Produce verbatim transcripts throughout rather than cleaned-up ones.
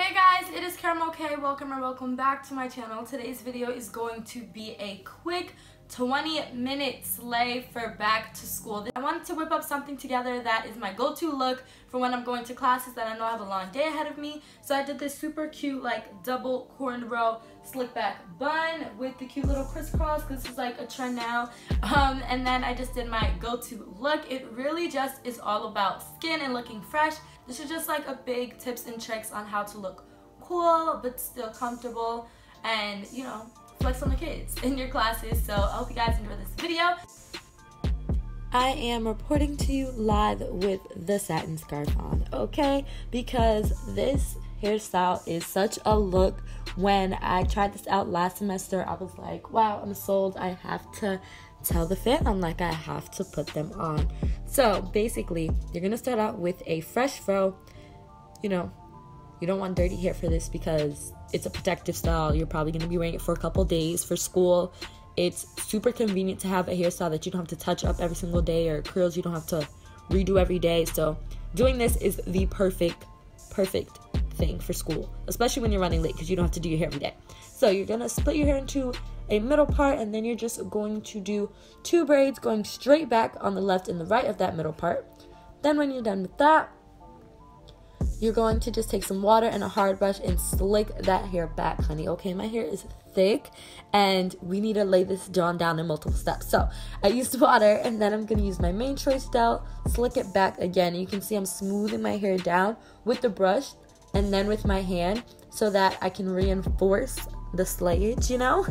Hey guys, it is karmelkay. Welcome or welcome back to my channel. Today's video is going to be a quick twenty minute slay for back to school. I wanted to whip up something together that is my go-to look for when I'm going to classes that I know I have a long day ahead of me. So I did this super cute like double cornrow slick back bun with the cute little crisscross because this is like a trend now. Um, and then I just did my go-to look. It really just is all about skin and looking fresh. This is just like a big tips and tricks on how to look cool but still comfortable and, you know, flex on the kids in your classes. So I hope you guys enjoy this video. I am reporting to you live with the satin scarf on, okay? Because this hairstyle is such a look. When I tried this out last semester, I was like, wow, I'm sold. I have to tell the fit. I'm like, I have to put them on. So basically, you're gonna start out with a fresh fro. You know, you don't want dirty hair for this because it's a protective style. You're probably going to be wearing it for a couple days for school. It's super convenient to have a hairstyle that you don't have to touch up every single day, or curls you don't have to redo every day. So doing this is the perfect, perfect thing for school, especially when you're running late because you don't have to do your hair every day. So you're going to split your hair into a middle part, and then you're just going to do two braids going straight back on the left and the right of that middle part. Then when you're done with that, you're going to just take some water and a hard brush and slick that hair back, honey. Okay, my hair is thick and we need to lay this down down in multiple steps. So I used water, and then I'm going to use my Mane Choice gel, slick it back again. And you can see I'm smoothing my hair down with the brush and then with my hand so that I can reinforce the slayage, you know?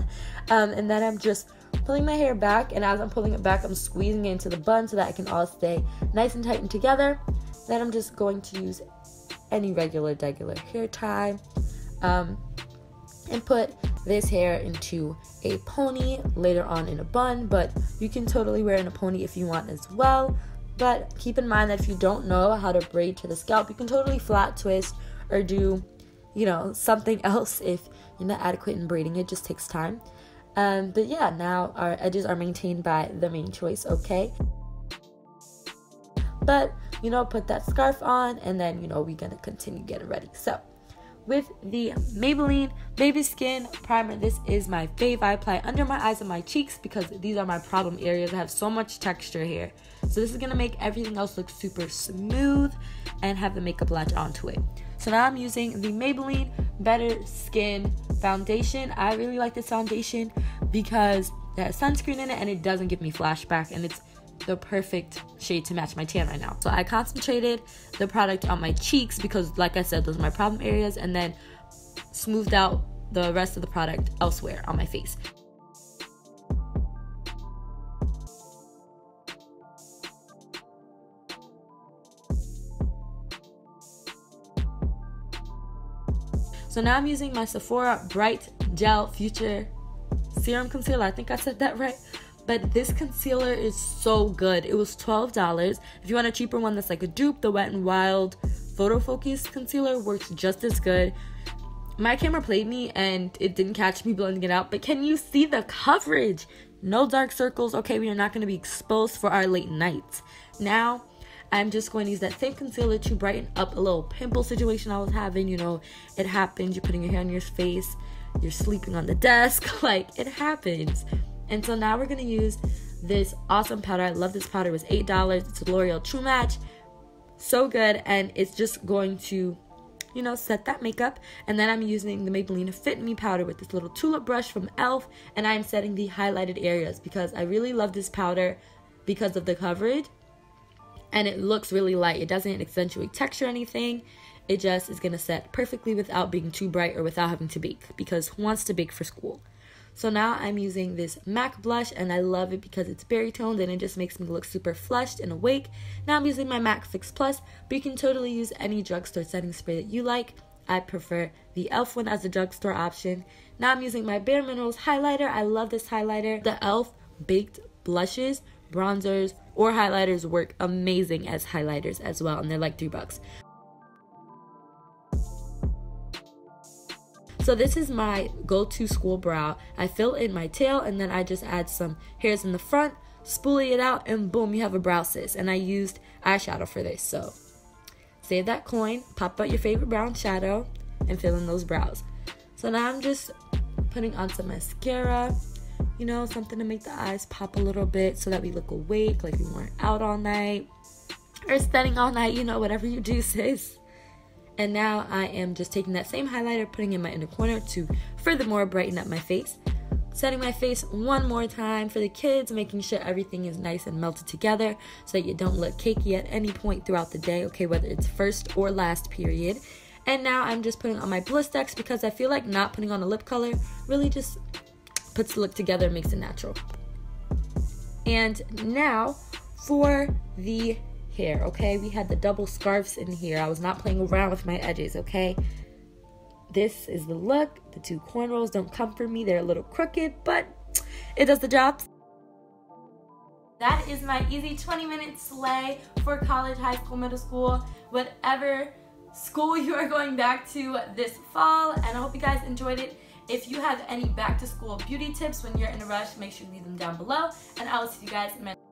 Um, and then I'm just pulling my hair back, and as I'm pulling it back, I'm squeezing it into the bun so that it can all stay nice and tight and together. Then I'm just going to use any regular, regular hair tie, um, and put this hair into a pony, later on in a bun, but you can totally wear it in a pony if you want as well. But keep in mind that if you don't know how to braid to the scalp, you can totally flat twist or do, you know, something else if you're not adequate in braiding. It just takes time. Um, but yeah, now our edges are maintained by the Mane Choice, okay? But, you know, put that scarf on, and then, you know, we're gonna continue getting ready. So with the Maybelline Baby Skin Primer, this is my fave. I apply under my eyes and my cheeks because these are my problem areas. I have so much texture here, so this is gonna make everything else look super smooth and have the makeup latch onto it. So now I'm using the Maybelline Better Skin Foundation. I really like this foundation because it has sunscreen in it and it doesn't give me flashback, and it's the perfect shade to match my tan right now. So I concentrated the product on my cheeks because, like I said, those are my problem areas, and then smoothed out the rest of the product elsewhere on my face. So now I'm using my Sephora Bright Gel Future Serum Concealer. I think I said that right. But this concealer is so good. It was twelve dollars. If you want a cheaper one that's like a dupe, the Wet n Wild Photo Focus Concealer works just as good. My camera played me and it didn't catch me blending it out, but can you see the coverage? No dark circles, okay? We are not going to be exposed for our late nights. Now, I'm just going to use that same concealer to brighten up a little pimple situation I was having. You know, it happens. You're putting your hair on your face. You're sleeping on the desk. Like, it happens. And so now we're going to use this awesome powder. I love this powder. It was eight dollars. It's L'Oreal True Match. So good. And it's just going to, you know, set that makeup. And then I'm using the Maybelline Fit Me powder with this little tulip brush from E L F. And I'm setting the highlighted areas because I really love this powder because of the coverage. And it looks really light. It doesn't accentuate texture or anything. It just is going to set perfectly without being too bright or without having to bake, because who wants to bake for school? So now I'm using this MAC blush, and I love it because it's berry toned and it just makes me look super flushed and awake. Now I'm using my MAC Fix Plus, but you can totally use any drugstore setting spray that you like. I prefer the E L F one as a drugstore option. Now I'm using my Bare Minerals highlighter. I love this highlighter. The E L F baked blushes, bronzers, or highlighters work amazing as highlighters as well, and they're like three bucks. So this is my go-to school brow. I fill in my tail, and then I just add some hairs in the front, spoolie it out, and boom, you have a brow, sis. And I used eyeshadow for this, so save that coin, pop out your favorite brown shadow, and fill in those brows. So now I'm just putting on some mascara, you know, something to make the eyes pop a little bit so that we look awake, like we weren't out all night or studying all night, you know, whatever you do, sis. And now I am just taking that same highlighter, putting in my inner corner to furthermore brighten up my face. Setting my face one more time for the kids, making sure everything is nice and melted together so that you don't look cakey at any point throughout the day, okay, whether it's first or last period. And now I'm just putting on my Blistex because I feel like not putting on a lip color really just puts the look together and makes it natural. And now for the hair, okay? We had the double scarves in here. I was not playing around with my edges, okay? This is the look. The two cornrows don't come for me. They're a little crooked, but it does the job. That is my easy twenty minute slay for college, high school, middle school, whatever school you are going back to this fall. And I hope you guys enjoyed it. If you have any back to school beauty tips when you're in a rush, make sure you leave them down below. And I will see you guys in my next video.